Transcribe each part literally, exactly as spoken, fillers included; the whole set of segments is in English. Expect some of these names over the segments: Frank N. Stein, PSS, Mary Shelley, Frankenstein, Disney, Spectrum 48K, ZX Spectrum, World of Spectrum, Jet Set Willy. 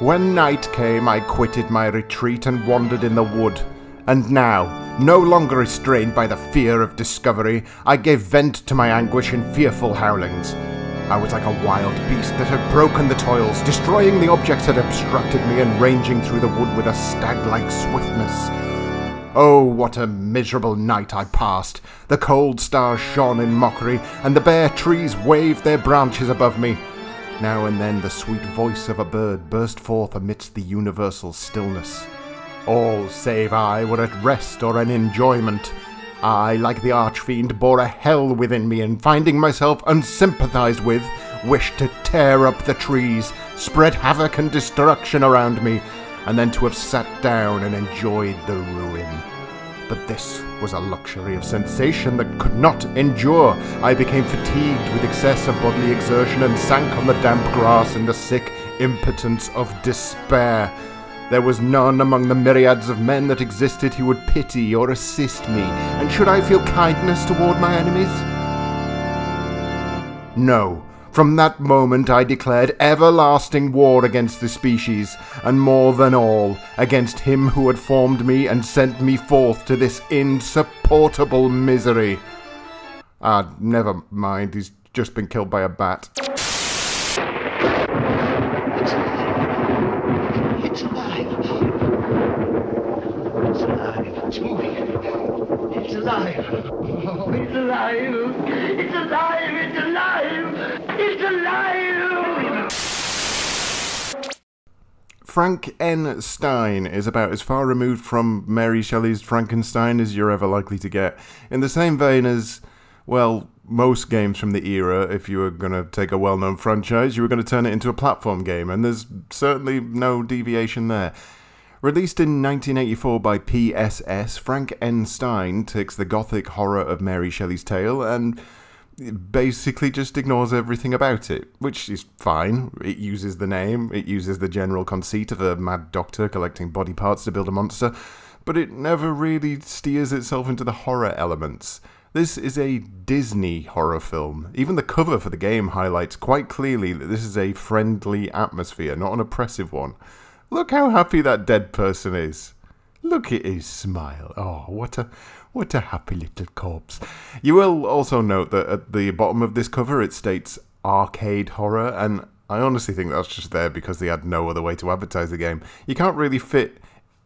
When night came, I quitted my retreat and wandered in the wood. And now, no longer restrained by the fear of discovery, I gave vent to my anguish in fearful howlings. I was like a wild beast that had broken the toils, destroying the objects that obstructed me and ranging through the wood with a stag-like swiftness. Oh, what a miserable night I passed! The cold stars shone in mockery, and the bare trees waved their branches above me. Now and then the sweet voice of a bird burst forth amidst the universal stillness. All save I were at rest or in enjoyment. I, like the archfiend, bore a hell within me, and finding myself unsympathized with, wished to tear up the trees, spread havoc and destruction around me, and then to have sat down and enjoyed the ruin. But this was a luxury of sensation that could not endure. I became fatigued with excess of bodily exertion and sank on the damp grass in the sick impotence of despair. There was none among the myriads of men that existed who would pity or assist me, and should I feel kindness toward my enemies? No. From that moment I declared everlasting war against the species, and more than all, against him who had formed me and sent me forth to this insupportable misery. Ah, never mind, he's just been killed by a bat. It's alive. It's alive. It's moving. It's alive. Oh, it's alive. It's alive. It's alive. It's alive. Frank N. Stein is about as far removed from Mary Shelley's Frankenstein as you're ever likely to get. In the same vein as, well, most games from the era, if you were going to take a well-known franchise, you were going to turn it into a platform game, and there's certainly no deviation there. Released in nineteen eighty-four by P S S, Frank N. Stein takes the gothic horror of Mary Shelley's tale and basically just ignores everything about it, which is fine. It uses the name, it uses the general conceit of a mad doctor collecting body parts to build a monster, but it never really steers itself into the horror elements. This is a Disney horror film. Even the cover for the game highlights quite clearly that this is a friendly atmosphere, not an oppressive one. Look how happy that dead person is. Look at his smile. Oh, what a, what a happy little corpse. You will also note that at the bottom of this cover it states arcade horror, and I honestly think that's just there because they had no other way to advertise the game. You can't really fit...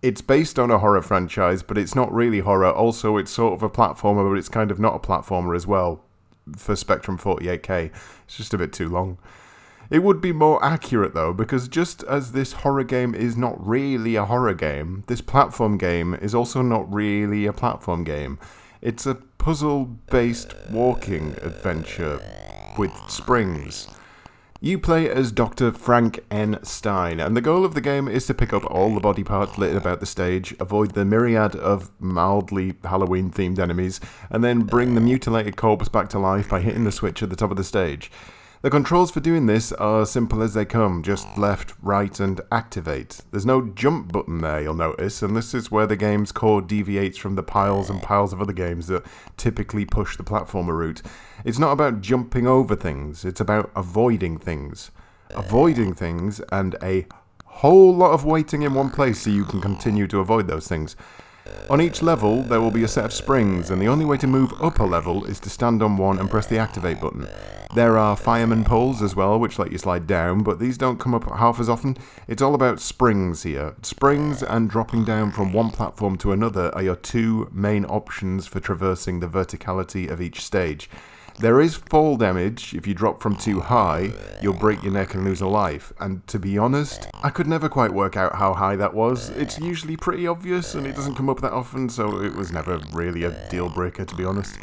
It's based on a horror franchise, but it's not really horror. Also, it's sort of a platformer, but it's kind of not a platformer as well for Spectrum forty-eight K. It's just a bit too long. It would be more accurate, though, because just as this horror game is not really a horror game, this platform game is also not really a platform game. It's a puzzle-based walking adventure with springs. You play as Doctor Frank N. Stein, and the goal of the game is to pick up all the body parts littered about the stage, avoid the myriad of mildly Halloween-themed enemies, and then bring the mutilated corpse back to life by hitting the switch at the top of the stage. The controls for doing this are simple as they come, just left, right, and activate. There's no jump button there, you'll notice, and this is where the game's core deviates from the piles and piles of other games that typically push the platformer route. It's not about jumping over things, it's about avoiding things. Avoiding things and a whole lot of waiting in one place so you can continue to avoid those things. On each level there will be a set of springs, and the only way to move up a level is to stand on one and press the activate button. There are fireman poles as well, which let you slide down, but these don't come up half as often. It's all about springs here. Springs and dropping down from one platform to another are your two main options for traversing the verticality of each stage. There is fall damage. If you drop from too high, you'll break your neck and lose a life, and to be honest, I could never quite work out how high that was. It's usually pretty obvious, and it doesn't come up that often, so it was never really a deal-breaker, to be honest.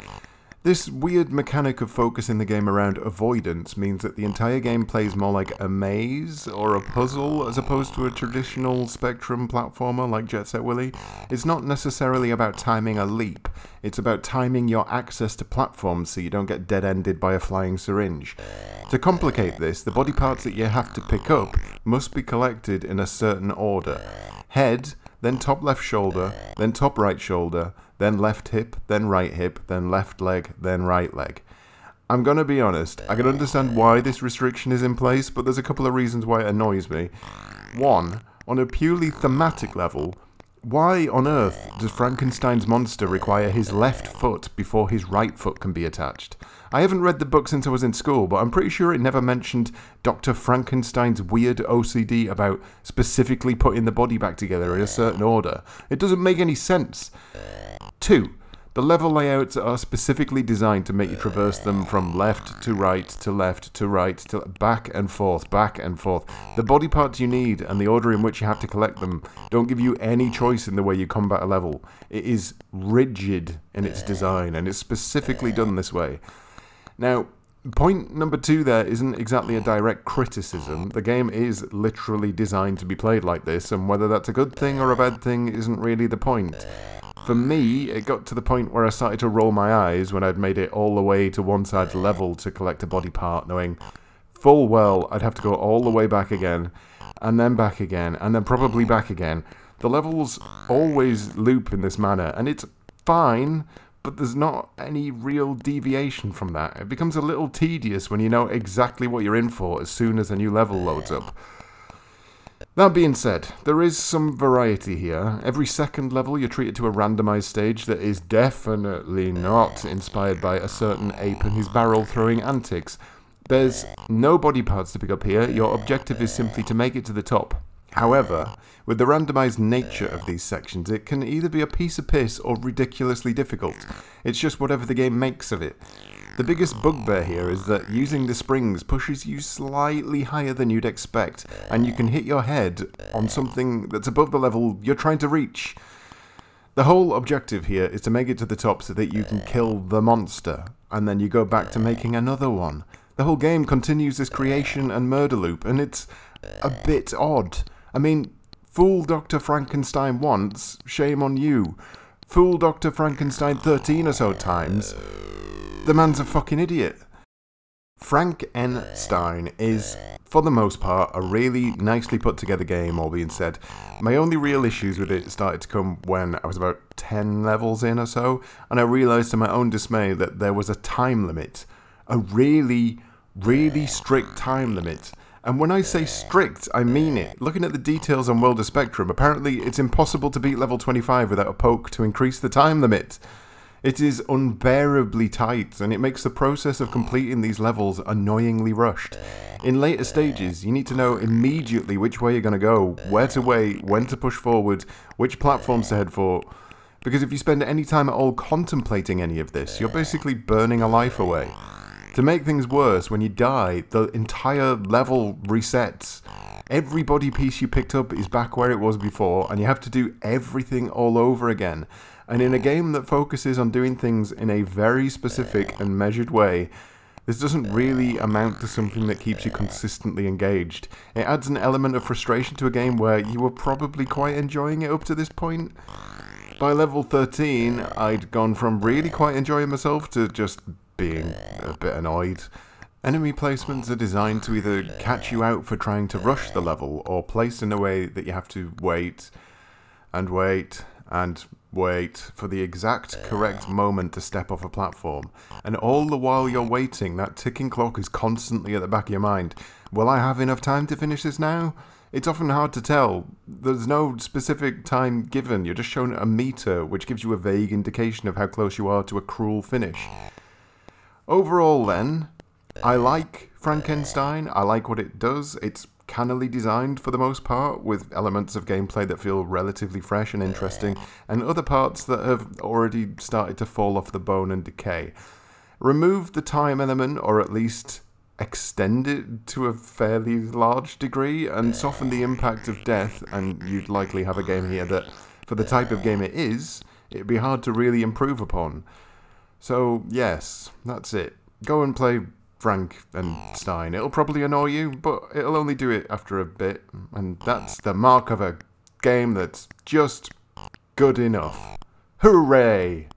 This weird mechanic of focusing the game around avoidance means that the entire game plays more like a maze or a puzzle as opposed to a traditional Spectrum platformer like Jet Set Willy. It's not necessarily about timing a leap, it's about timing your access to platforms so you don't get dead-ended by a flying syringe. To complicate this, the body parts that you have to pick up must be collected in a certain order. Head, then top left shoulder, then top right shoulder, then left hip, then right hip, then left leg, then right leg. I'm gonna be honest, I can understand why this restriction is in place, but there's a couple of reasons why it annoys me. One, on a purely thematic level, why on earth does Frankenstein's monster require his left foot before his right foot can be attached? I haven't read the book since I was in school, but I'm pretty sure it never mentioned Doctor Frankenstein's weird O C D about specifically putting the body back together in a certain order. It doesn't make any sense. Two, the level layouts are specifically designed to make you traverse them from left to right to left to right to back and forth, back and forth. The body parts you need and the order in which you have to collect them don't give you any choice in the way you combat a level. It is rigid in its design and it's specifically done this way. Now, point number two there isn't exactly a direct criticism. The game is literally designed to be played like this, and whether that's a good thing or a bad thing isn't really the point. For me, it got to the point where I started to roll my eyes when I'd made it all the way to one side level to collect a body part, knowing full well I'd have to go all the way back again, and then back again, and then probably back again. The levels always loop in this manner, and it's fine, but there's not any real deviation from that. It becomes a little tedious when you know exactly what you're in for as soon as a new level loads up. That being said, there is some variety here. Every second level you're treated to a randomised stage that is definitely not inspired by a certain ape and his barrel throwing antics. There's no body parts to pick up here, your objective is simply to make it to the top. However, with the randomised nature of these sections, it can either be a piece of piss or ridiculously difficult. It's just whatever the game makes of it. The biggest bugbear here is that using the springs pushes you slightly higher than you'd expect, and you can hit your head on something that's above the level you're trying to reach. The whole objective here is to make it to the top so that you can kill the monster, and then you go back to making another one. The whole game continues this creation and murder loop, and it's a bit odd. I mean, fool Doctor Frankenstein once, shame on you. Fool Doctor Frankenstein thirteen or so times. The man's a fucking idiot. Frank N. Stein is, for the most part, a really nicely put together game, all being said. My only real issues with it started to come when I was about ten levels in or so, and I realised to my own dismay that there was a time limit. A really, really strict time limit. And when I say strict, I mean it. Looking at the details on World of Spectrum, apparently it's impossible to beat level twenty-five without a poke to increase the time limit. It is unbearably tight, and it makes the process of completing these levels annoyingly rushed. In later stages, you need to know immediately which way you're going to go, where to wait, when to push forward, which platforms to head for, because if you spend any time at all contemplating any of this, you're basically burning a life away. To make things worse, when you die, the entire level resets. Every body piece you picked up is back where it was before, and you have to do everything all over again. And in a game that focuses on doing things in a very specific and measured way, this doesn't really amount to something that keeps you consistently engaged. It adds an element of frustration to a game where you were probably quite enjoying it up to this point. By level thirteen, I'd gone from really quite enjoying myself to just being a bit annoyed. Enemy placements are designed to either catch you out for trying to rush the level, or placed in a way that you have to wait and wait and wait for the exact correct moment to step off a platform. And all the while you're waiting, that ticking clock is constantly at the back of your mind. Will I have enough time to finish this now? It's often hard to tell. There's no specific time given, you're just shown a meter, which gives you a vague indication of how close you are to a cruel finish. Overall then, I like Frankenstein, I like what it does. It's cannily designed for the most part, with elements of gameplay that feel relatively fresh and interesting, and other parts that have already started to fall off the bone and decay. Remove the time element, or at least extend it to a fairly large degree, and soften the impact of death, and you'd likely have a game here that, for the type of game it is, it'd be hard to really improve upon. So yes, that's it. Go and play Frank N. Stein. It'll probably annoy you, but it'll only do it after a bit, and that's the mark of a game that's just good enough. Hooray!